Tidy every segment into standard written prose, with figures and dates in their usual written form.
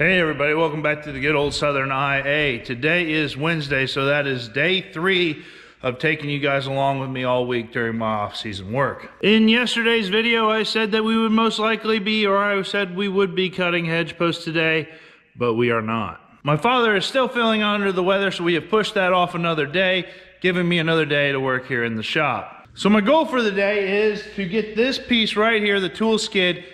Hey everybody, welcome back to the good old Southern IA. Today is Wednesday, so that is day 3 of taking you guys along with me all week during my off-season work. In yesterday's video, I said that we would most likely be, or I said we would be cutting hedge posts today, but we are not. My father is still feeling under the weather, so we have pushed that off another day, giving me another day to work here in the shop. So my goal for the day is to get this piece right here, the tool skid,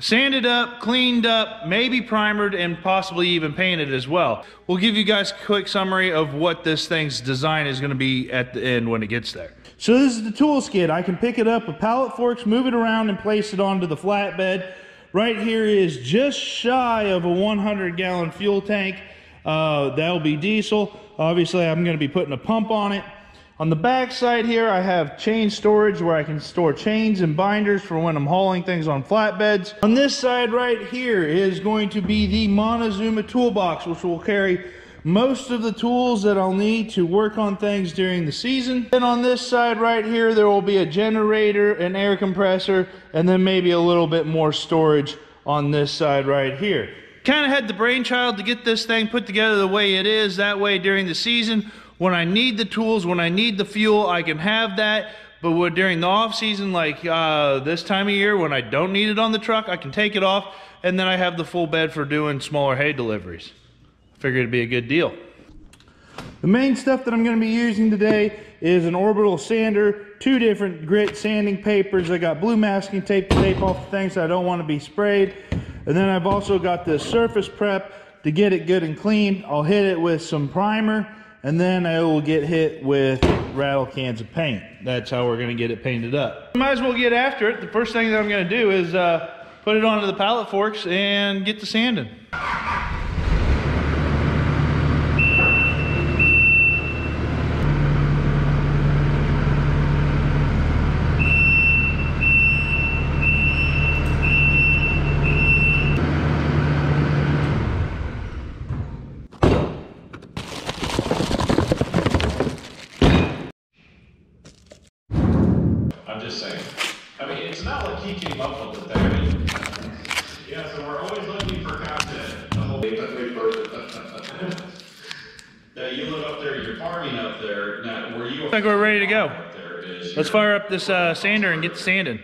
sanded up, cleaned up, maybe primered, and possibly even painted as well. We'll give you guys a quick summary of what this thing's design is going to be at the end when it gets there. So this is the tool skid. I can pick it up with pallet forks, move it around, and place it onto the flatbed. Right here is just shy of a 100-gallon fuel tank. That'll be diesel. Obviously, I'm going to be putting a pump on it. On the back side here, I have chain storage where I can store chains and binders for when I'm hauling things on flatbeds. On this side right here is going to be the Montezuma toolbox, which will carry most of the tools that I'll need to work on things during the season. Then on this side right here, there will be a generator, an air compressor, and then maybe a little bit more storage on this side right here. Kind of had the brainchild to get this thing put together the way it is. That way during the season, when I need the tools, when I need the fuel, I can have that. But during the off season, like this time of year, when I don't need it on the truck, I can take it off, and then I have the full bed for doing smaller hay deliveries. I figured it'd be a good deal. The main stuff that I'm going to be using today is an orbital sander, 2 different grit sanding papers. I got blue masking tape to tape off the things I don't want to be sprayed. And then I've also got this surface prep to get it good and clean. I'll hit it with some primer, and then I will get hit with rattle cans of paint. That's how we're gonna get it painted up. Might as well get after it. The first thing that I'm gonna do is put it onto the pallet forks and get to sanding. I think we're ready to go. Let's fire up this sander and get to sanding.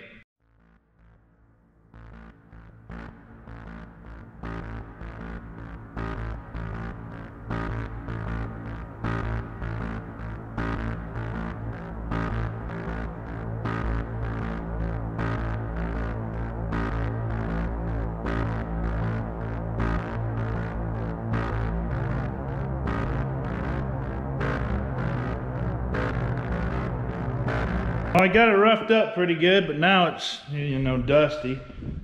I got it roughed up pretty good, but now it's, you know, dusty.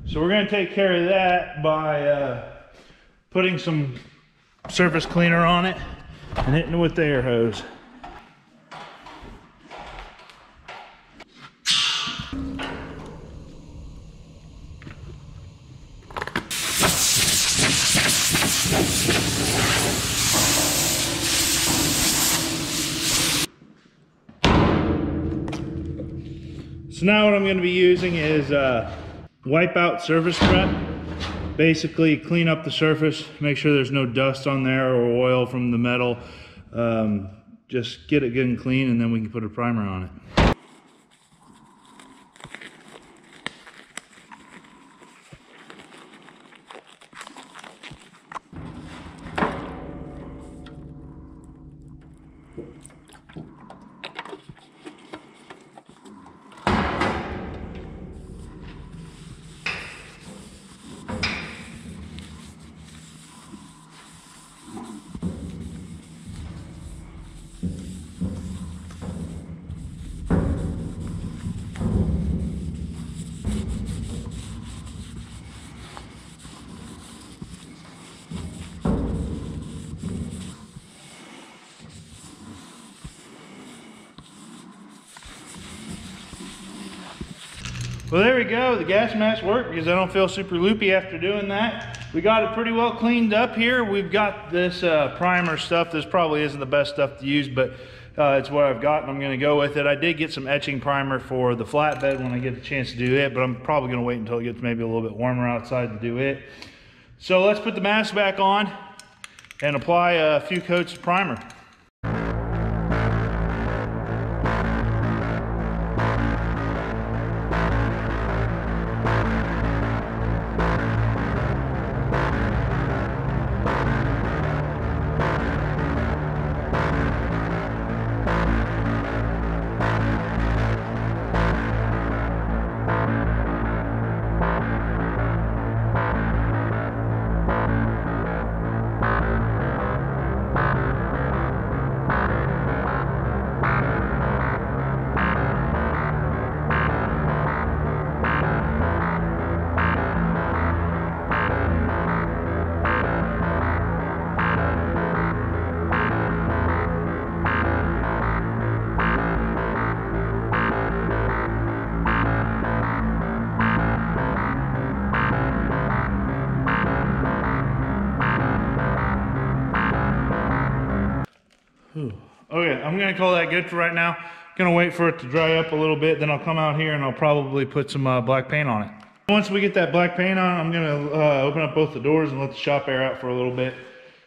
So we're gonna take care of that by putting some surface cleaner on it and hitting it with the air hose. So now what I'm going to be using is wipeout surface prep. Basically clean up the surface, make sure there's no dust on there or oil from the metal. Just get it good and clean, and then we can put a primer on it. Well, there we go. The gas mask worked because I don't feel super loopy after doing that. We got it pretty well cleaned up here. We've got this primer stuff. This probably isn't the best stuff to use, but it's what I've got, and I'm going to go with it. I did get some etching primer for the flatbed when I get the chance to do it, but I'm probably going to wait until it gets maybe a little bit warmer outside to do it. So let's put the mask back on and apply a few coats of primer. Okay, I'm gonna call that good for right now. Gonna wait for it to dry up a little bit, then I'll come out here and I'll probably put some black paint on it. Once we get that black paint on, I'm gonna open up both the doors and let the shop air out for a little bit.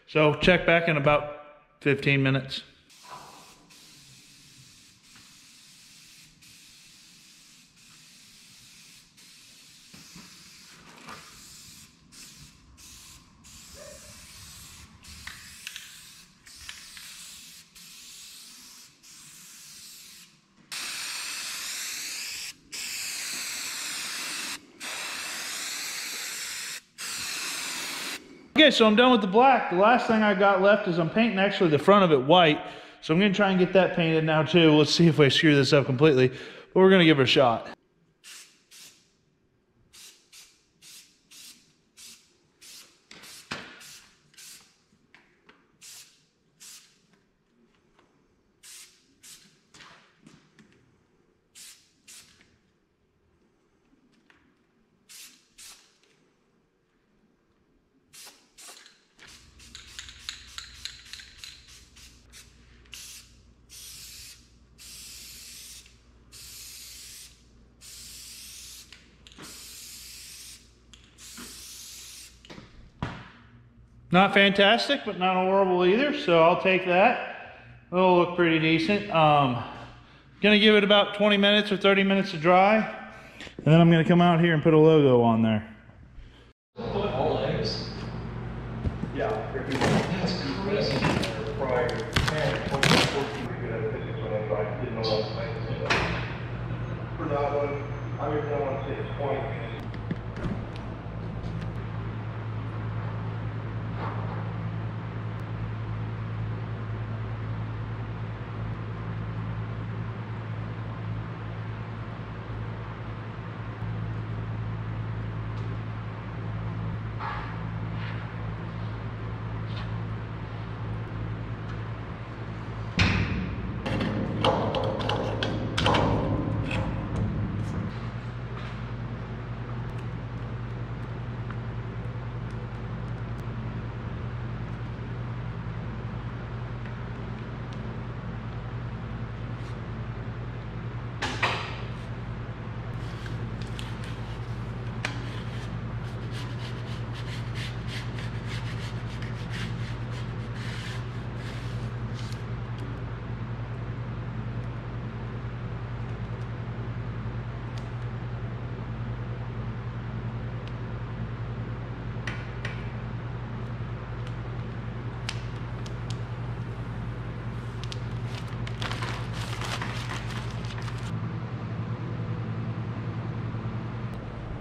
So check back in about 15 minutes. Okay, so I'm done with the black. The last thing I got left is I'm painting actually the front of it white. So I'm gonna try and get that painted now too. Let's see if I screw this up completely, but we're gonna give it a shot. Not fantastic, but not horrible either, so I'll take that. It'll look pretty decent. Gonna give it about 20 minutes or 30 minutes to dry, and then I'm gonna come out here and put a logo on there. All eggs? Yeah. That's crazy. Prior to 2014, we could have a picnic when I didn't know what I was doing. For that one, I mean, I want to say 20 minutes.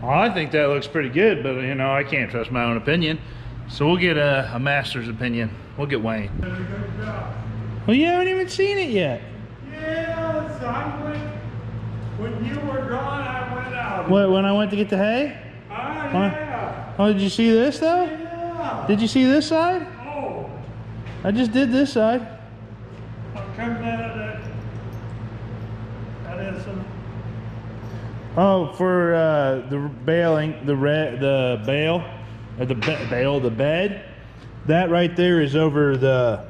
Well, I think that looks pretty good, but you know, I can't trust my own opinion. So we'll get a master's opinion. We'll get Wayne. Well, you haven't even seen it yet. Yeah, so when you were gone, I went out. What, when I went to get the hay? Oh, yeah. Oh, did you see this though? Yeah. Did you see this side? Oh. I just did this side. I'll come down to that is some. Oh, for the bed, that right there is over the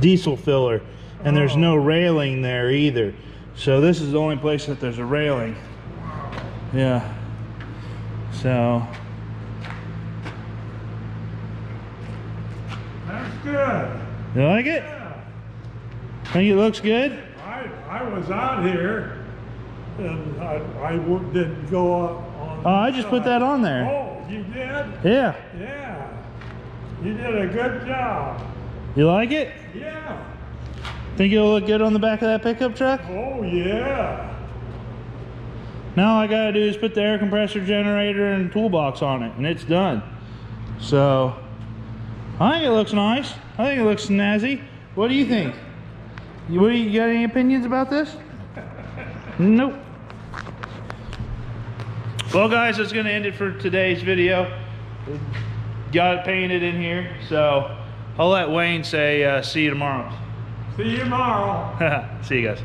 diesel filler, and there's no railing there either. So this is the only place that there's a railing. Yeah. So Looks good. You like it? Yeah. Think it looks good? I was out here and I didn't go up on. Oh, I just put that on there. Oh, you did? Yeah. Yeah. You did a good job. You like it? Yeah. Think it'll look good on the back of that pickup truck? Oh, yeah. Now all I gotta do is put the air compressor generator and toolbox on it, and it's done. So, I think it looks nice. I think it looks snazzy. What do you think? You got any opinions about this? Nope. Well, guys, that's gonna end it for today's video. Got it painted in here, so I'll let Wayne say see you tomorrow. See you tomorrow. See you guys.